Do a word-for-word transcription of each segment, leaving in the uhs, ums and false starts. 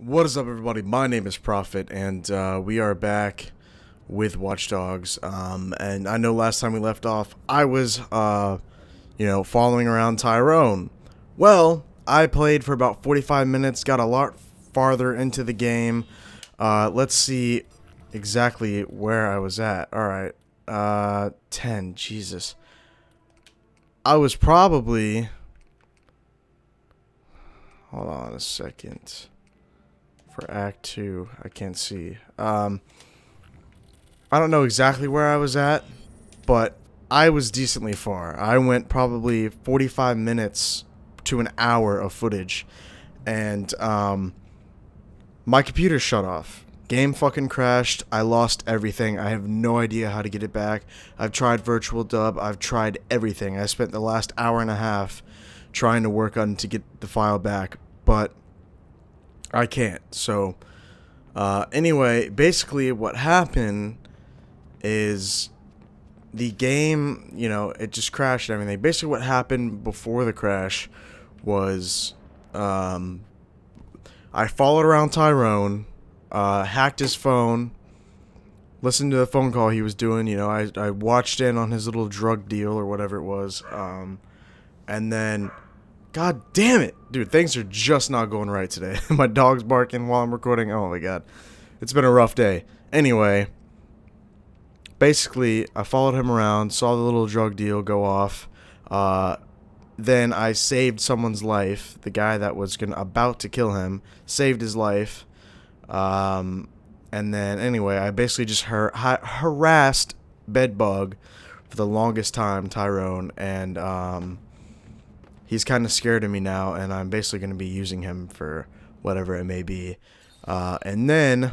What is up, everybody? My name is Prophet, and uh, we are back with Watch Dogs. Um, and I know last time we left off, I was, uh, you know, following around Tyrone. Well, I played for about forty-five minutes, got a lot farther into the game. Uh, let's see exactly where I was at. Alright, uh, ten, Jesus. I was probably... Hold on a second... For Act two, I can't see. Um, I don't know exactly where I was at, but I was decently far. I went probably forty-five minutes to an hour of footage, and um, my computer shut off. Game fucking crashed. I lost everything. I have no idea how to get it back. I've tried Virtual Dub. I've tried everything. I spent the last hour and a half trying to work on to get the file back, but I can't. So, uh, anyway, basically what happened is the game, you know, it just crashed and everything. Basically what happened before the crash was, um, I followed around Tyrone, uh, hacked his phone, listened to the phone call he was doing, you know, I, I watched in on his little drug deal or whatever it was, um, and then... God damn it, dude, things are just not going right today. My dog's barking while I'm recording. Oh my god, it's been a rough day. Anyway, basically I followed him around, saw the little drug deal go off, uh, then I saved someone's life. The guy that was gonna about to kill him, saved his life, um, and then anyway, I basically just har har harassed Bedbug for the longest time, Tyrone, and um he's kind of scared of me now, and I'm basically going to be using him for whatever it may be. Uh, and then,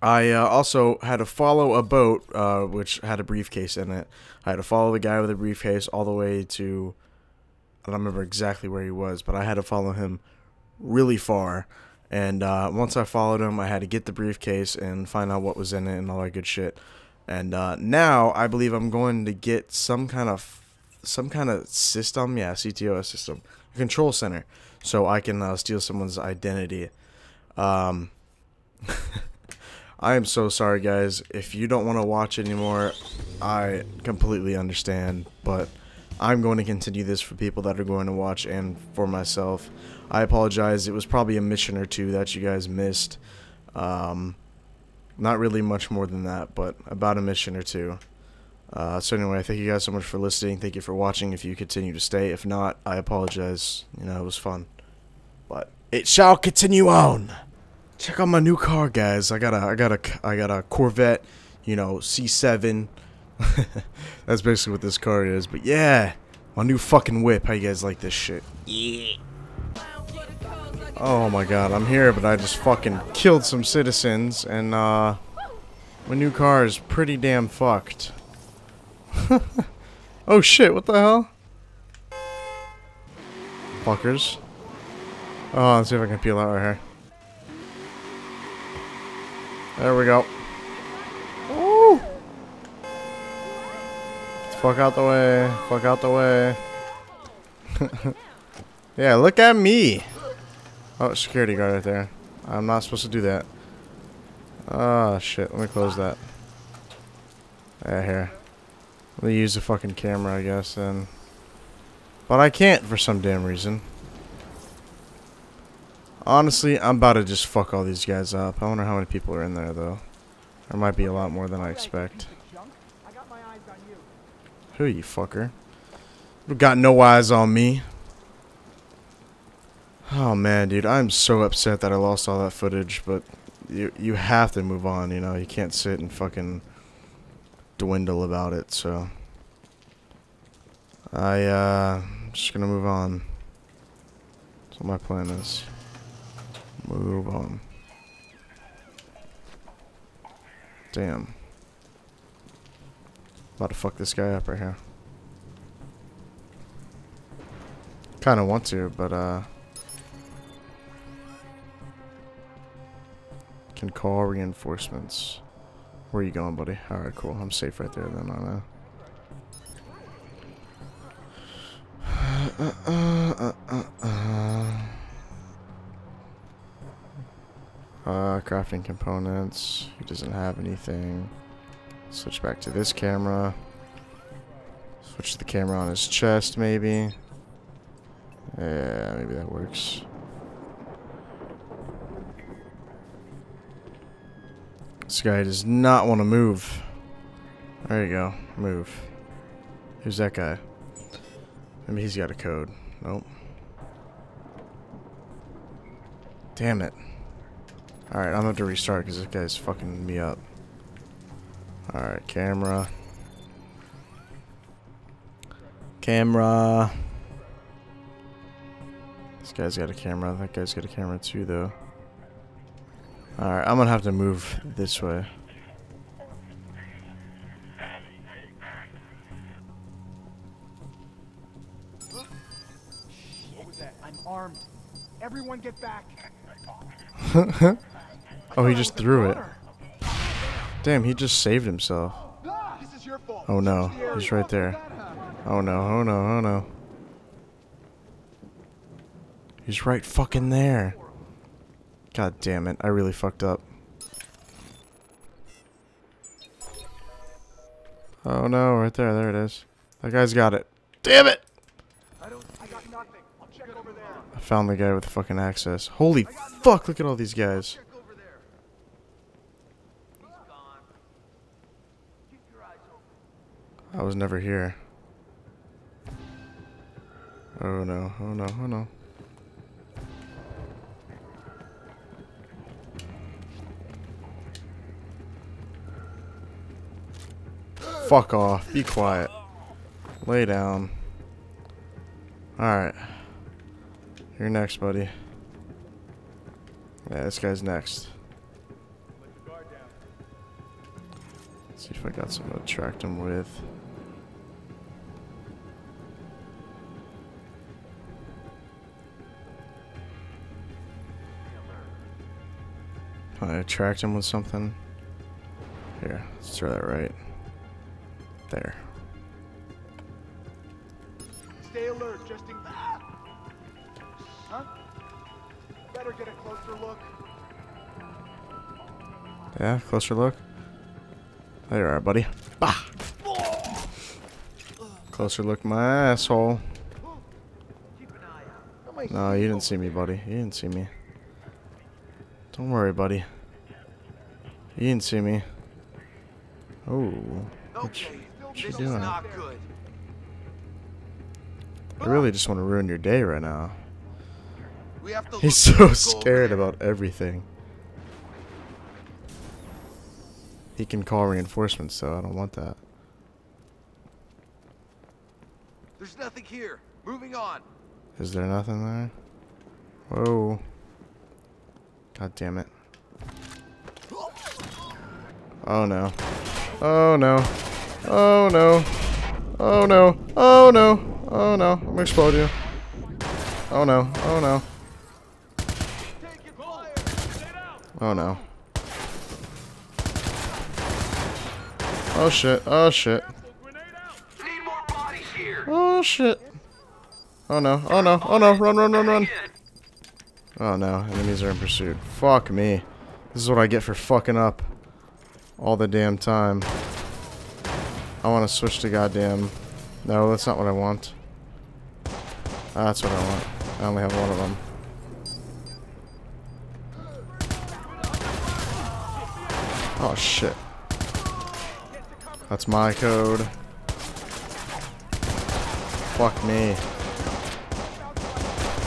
I uh, also had to follow a boat, uh, which had a briefcase in it. I had to follow the guy with a briefcase all the way to... I don't remember exactly where he was, but I had to follow him really far. And uh, once I followed him, I had to get the briefcase and find out what was in it and all that good shit. And uh, now, I believe I'm going to get some kind of... some kind of system, yeah, C T O S system, a control center, so I can uh, steal someone's identity. Um, I am so sorry, guys. If you don't want to watch anymore, I completely understand, but I'm going to continue this for people that are going to watch and for myself. I apologize. It was probably a mission or two that you guys missed. Um, not really much more than that, but about a mission or two. Uh, so anyway, thank you guys so much for listening. Thank you for watching if you continue to stay. If not, I apologize. You know, it was fun. But it shall continue on. Check out my new car, guys. I got a, I got a, I got a Corvette, you know, C seven. That's basically what this car is. But yeah, my new fucking whip. How you guys like this shit? Yeah. Oh my god, I'm here, but I just fucking killed some citizens. And, uh, my new car is pretty damn fucked. Oh shit, what the hell? Fuckers. Oh, let's see if I can peel out right here. There we go. Ooh. Fuck out the way. Fuck out the way. Yeah, look at me. Oh, security guard right there. I'm not supposed to do that. Oh shit, let me close that. Right here. They use the fucking camera, I guess, then. But I can't for some damn reason. Honestly, I'm about to just fuck all these guys up. I wonder how many people are in there, though. There might be a lot more than I expect. Who, you fucker? You got no eyes on me. Oh, man, dude. I'm so upset that I lost all that footage, but you, you have to move on, you know? You can't sit and fucking... dwindle about it, so I uh I'm just gonna move on. That's what my plan is. Move on. Damn. About to fuck this guy up right here. Kinda want to, but uh can call reinforcements. Where are you going, buddy? Alright, cool. I'm safe right there then, aren't I? Uh, uh, uh, uh, uh, uh. Uh, crafting components. He doesn't have anything. Switch back to this camera. Switch the camera on his chest, maybe. Yeah, maybe that works. This guy does not want to move. There you go. Move. Who's that guy? Maybe he's got a code. Nope. Damn it. Alright, I'm gonna have to restart because this guy's fucking me up. Alright, camera. Camera. This guy's got a camera. That guy's got a camera too, though. Alright, I'm gonna have to move this way. What was that? I'm armed. Everyone get back. Oh, he just threw it. Damn, he just saved himself. Oh no, he's right there. Oh no, oh no, oh no. He's right fucking there. God damn it, I really fucked up. Oh no, right there, there it is. That guy's got it. Damn it! I found the guy with the fucking access. Holy fuck, look at all these guys. I was never here. Oh no, oh no, oh no. Fuck off, be quiet. Lay down. Alright. You're next, buddy. Yeah, this guy's next. Let's see if I got something to attract him with. Can I attract him with something? Here, let's throw that right. There. Stay alert, just in ah! Huh? Better get a closer look. Yeah, closer look. There you are, buddy. Bah! Closer look, my asshole. No, you didn't see me, buddy. You didn't see me. Don't worry, buddy. You didn't see me. Oh, what you, what you doing? I really just want to ruin your day right now. He's so scared about everything. He can call reinforcements, so I don't want that. There's nothing here. Moving on. Is there nothing there? Whoa. God damn it. Oh no. Oh no. Oh no. Oh no. Oh no. Oh no. I'm gonna explode you. Oh no. Oh no. Oh no. Oh shit. Oh shit. Oh shit. Oh no. Oh no. Oh no. Run, run, run, run. Oh no. Enemies are in pursuit. Fuck me. This is what I get for fucking up all the damn time. I want to switch to goddamn. No, that's not what I want. That's what I want. I only have one of them. Oh shit. That's my code. Fuck me.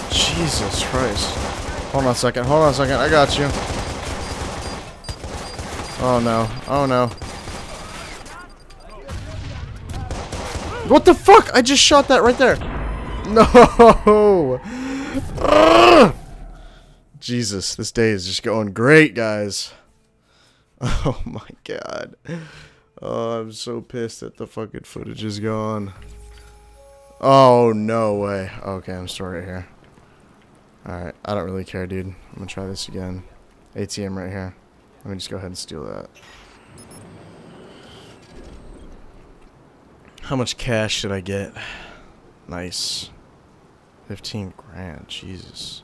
Jesus Christ. Hold on a second. Hold on a second. I got you. Oh no. Oh no. What the fuck? I just shot that right there. No. Ugh. Jesus, this day is just going great, guys. Oh my god. Oh, I'm so pissed that the fucking footage is gone. Oh, no way. Okay, I'm still right here. Alright, I don't really care, dude. I'm gonna try this again. A T M right here. Let me just go ahead and steal that. How much cash should I get? Nice. fifteen grand, Jesus.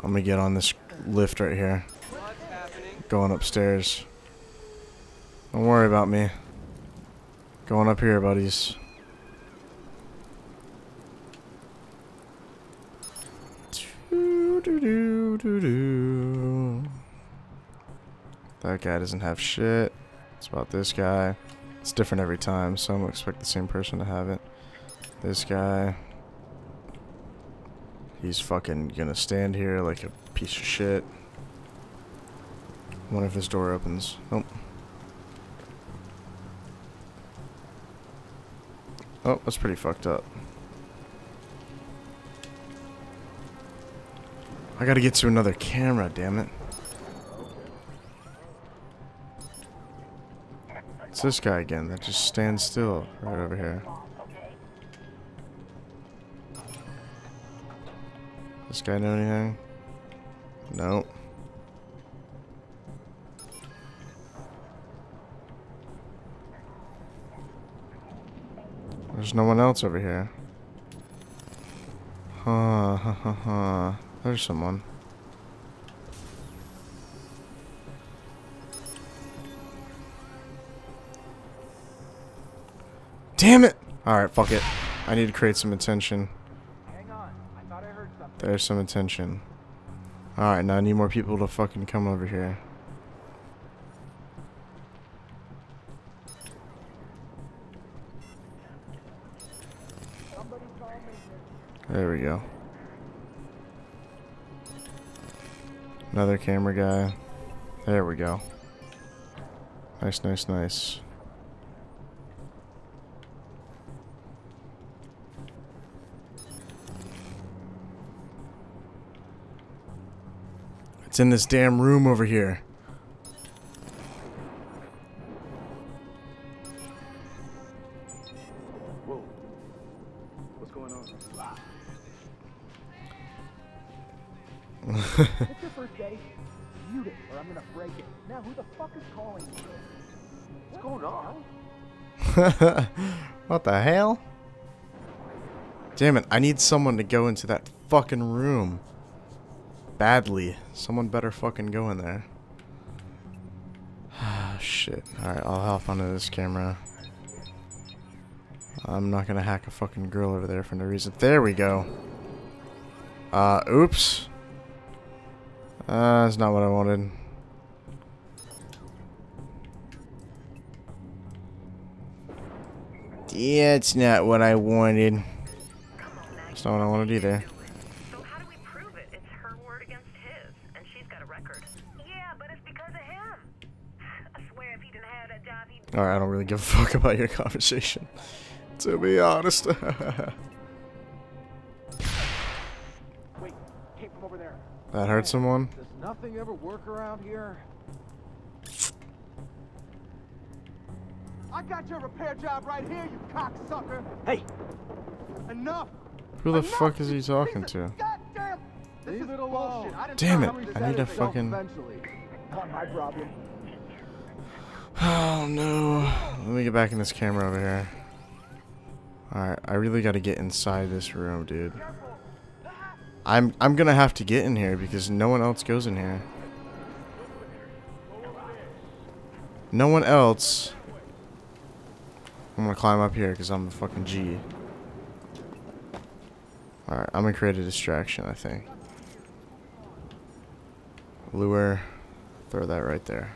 I'm gonna get on this lift right here. going upstairs. Don't worry about me. Going up here, buddies. That guy doesn't have shit. It's about this guy. It's different every time, so I'm gonna expect the same person to have it. This guy. He's fucking gonna stand here like a piece of shit. I wonder if this door opens. Nope. Oh, that's pretty fucked up. I gotta get to another camera, damn it. It's this guy again that just stands still right over here. This guy know anything? Nope. There's no one else over here. Huh, ha, ha, ha. There's someone. Damn it! Alright, fuck it. I need to create some attention. There's some attention. Alright, now I need more people to fucking come over here. There we go. Another camera guy. There we go. Nice, nice, nice. It's in this damn room over here. Whoa. What's going on? Wow. It's your first day. Mute it or I'm gonna break it. Now who the fuck is calling you? What's going on? What the hell? Damn it, I need someone to go into that fucking room. Badly. Someone better fucking go in there. Ah, shit. Alright, I'll hop onto this camera. I'm not gonna hack a fucking girl over there for no reason. There we go. Uh, oops. Uh, that's not what I wanted. Yeah, it's not what I wanted. It's not what I wanted either. Alright, I don't really give a fuck about your conversation, to be honest. Wait, came from over there. That hurt someone? Does nothing ever work around here? I got your repair job right here, you cocksucker! Hey! Enough! Who the Enough. fuck is he talking Jesus. to? Goddamn! Leave it alone! Damn it! I need a fucking... Not my problem. Oh no. Let me get back in this camera over here. Alright, I really gotta get inside this room, dude. I'm I'm gonna have to get in here because no one else goes in here. No one else. I'm gonna climb up here because I'm a fucking G. Alright, I'm gonna create a distraction, I think. Lure. Throw that right there.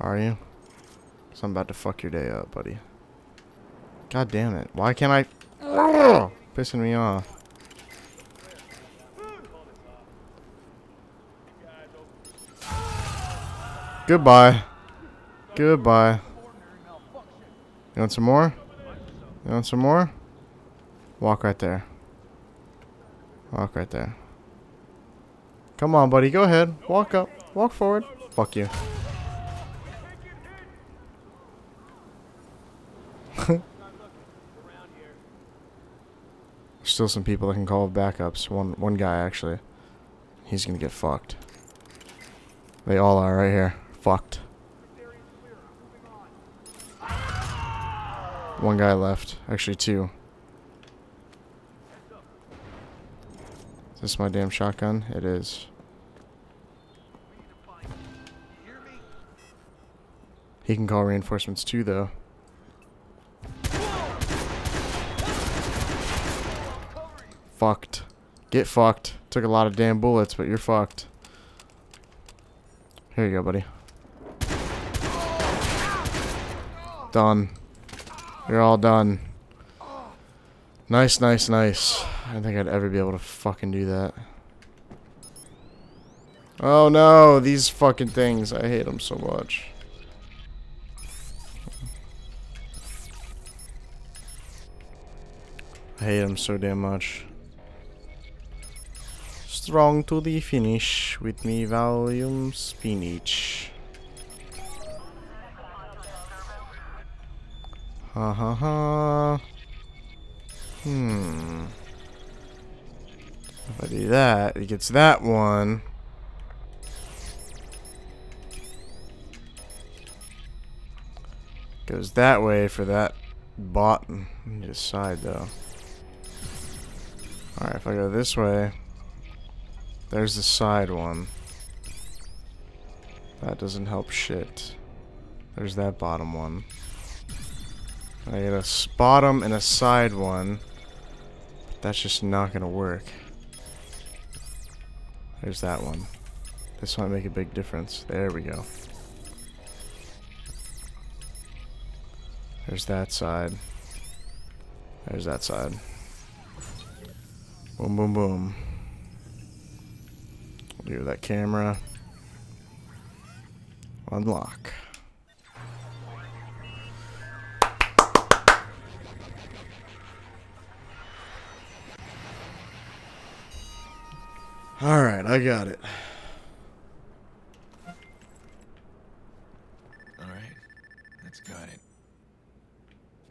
Are you? So I'm about to fuck your day up, buddy. God damn it. Why can't I... Oh, pissing me off. Goodbye. Goodbye. You want some more? You want some more? Walk right there. Walk right there. Come on, buddy. Go ahead. Walk up. Walk forward. Fuck you. Still some people that can call backups. One one guy actually. He's gonna get fucked. They all are right here. Fucked. One guy left. Actually two. Is this my damn shotgun? It is. He can call reinforcements too, though. Fucked. Get fucked. Took a lot of damn bullets, but you're fucked. Here you go, buddy. Done. You're all done. Nice, nice, nice. I don't think I'd ever be able to fucking do that. Oh no, these fucking things. I hate them so much. I hate him so damn much. Strong to the finish with me volume spinach. Ha ha ha. Hmm. If I do that, it gets that one. Goes that way for that bot. Just side though. Alright, if I go this way, there's the side one. That doesn't help shit. There's that bottom one. I get a bottom and a side one. That's just not gonna work. There's that one. This might make a big difference. There we go. There's that side. There's that side. Boom, boom, boom. Leave that camera. Unlock. Alright, I got it. Alright, that's got it.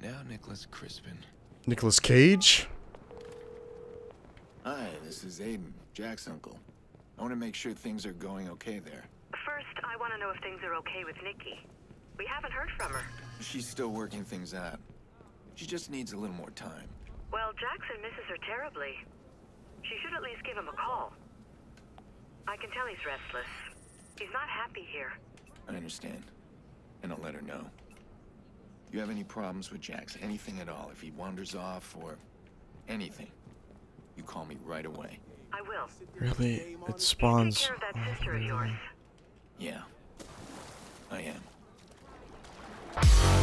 Now Nicholas Crispin. Nicholas Cage? Hi, this is Aiden, Jack's uncle. I want to make sure things are going okay there. First, I want to know if things are okay with Nikki. We haven't heard from her. She's still working things out. She just needs a little more time. Well, Jackson misses her terribly. She should at least give him a call. I can tell he's restless. He's not happy here. I understand. And I'll let her know. You have any problems with Jax? Anything at all? If he wanders off or anything? You call me right away. I will. Really? It spawns. Take care of that sister of yours. Yeah. I am.